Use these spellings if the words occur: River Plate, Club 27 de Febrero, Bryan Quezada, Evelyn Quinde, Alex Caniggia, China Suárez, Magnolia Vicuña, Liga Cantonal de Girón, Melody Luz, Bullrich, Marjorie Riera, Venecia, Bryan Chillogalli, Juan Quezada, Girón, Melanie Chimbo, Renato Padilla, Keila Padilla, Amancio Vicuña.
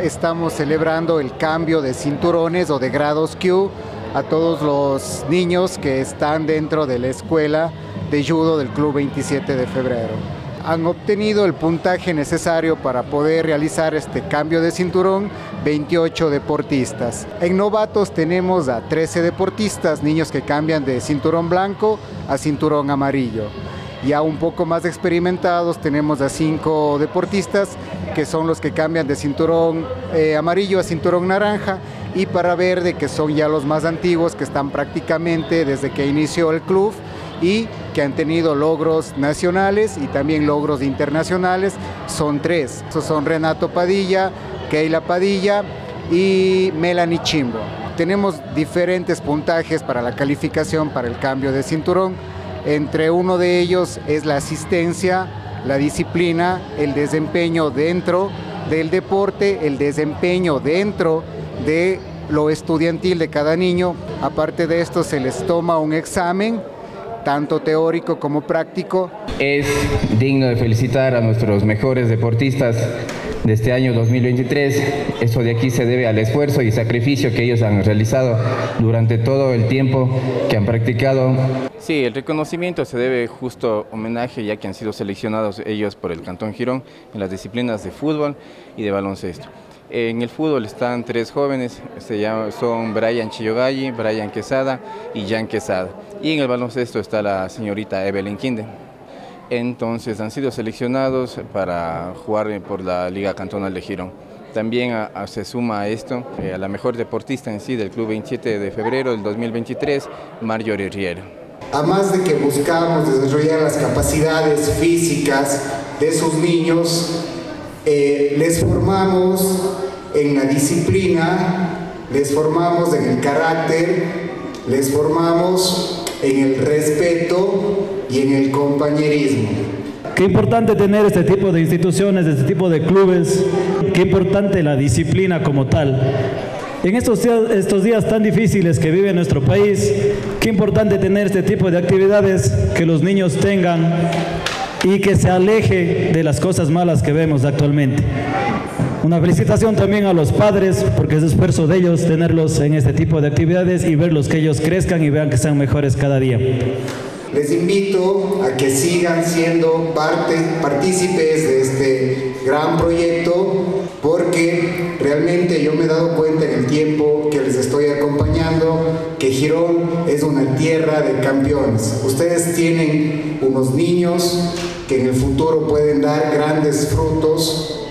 Estamos celebrando el cambio de cinturones o de grados Q a todos los niños que están dentro de la escuela de judo del Club 27 de Febrero. Han obtenido el puntaje necesario para poder realizar este cambio de cinturón 28 deportistas. En novatos tenemos a 13 deportistas, niños que cambian de cinturón blanco a cinturón amarillo. Ya un poco más experimentados tenemos a 5 deportistas que son los que cambian de cinturón amarillo a cinturón naranja y para verde, que son ya los más antiguos, que están prácticamente desde que inició el club y que han tenido logros nacionales y también logros internacionales. Son 3, estos son Renato Padilla, Keila Padilla y Melanie Chimbo. Tenemos diferentes puntajes para la calificación para el cambio de cinturón. Entre uno de ellos es la asistencia, la disciplina, el desempeño dentro del deporte, el desempeño dentro de lo estudiantil de cada niño. Aparte de esto, se les toma un examen, tanto teórico como práctico. Es digno de felicitar a nuestros mejores deportistas de este año 2023. Esto de aquí se debe al esfuerzo y sacrificio que ellos han realizado durante todo el tiempo que han practicado. Sí, el reconocimiento se debe justo homenaje, ya que han sido seleccionados ellos por el Cantón Girón en las disciplinas de fútbol y de baloncesto. En el fútbol están 3 jóvenes, son Bryan Chillogalli, Bryan Quezada y Juan Quezada. Y en el baloncesto está la señorita Evelyn Quinde. Entonces han sido seleccionados para jugar por la Liga Cantonal de Girón. También se suma a esto a la mejor deportista en sí del Club 27 de febrero del 2023, Marjorie Riera. Además de que buscamos desarrollar las capacidades físicas de sus niños, les formamos en la disciplina, les formamos en el carácter, les formamos en el respeto y en el compañerismo. Qué importante tener este tipo de instituciones, este tipo de clubes, qué importante la disciplina como tal. En estos días tan difíciles que vive nuestro país, qué importante tener este tipo de actividades que los niños tengan y que se aleje de las cosas malas que vemos actualmente. Una felicitación también a los padres, porque es esfuerzo de ellos tenerlos en este tipo de actividades y verlos que ellos crezcan y vean que sean mejores cada día. Les invito a que sigan siendo partícipes de este gran proyecto, porque realmente yo me he dado cuenta en el tiempo que les estoy acompañando que Girón es una tierra de campeones. Ustedes tienen unos niños que en el futuro pueden dar grandes frutos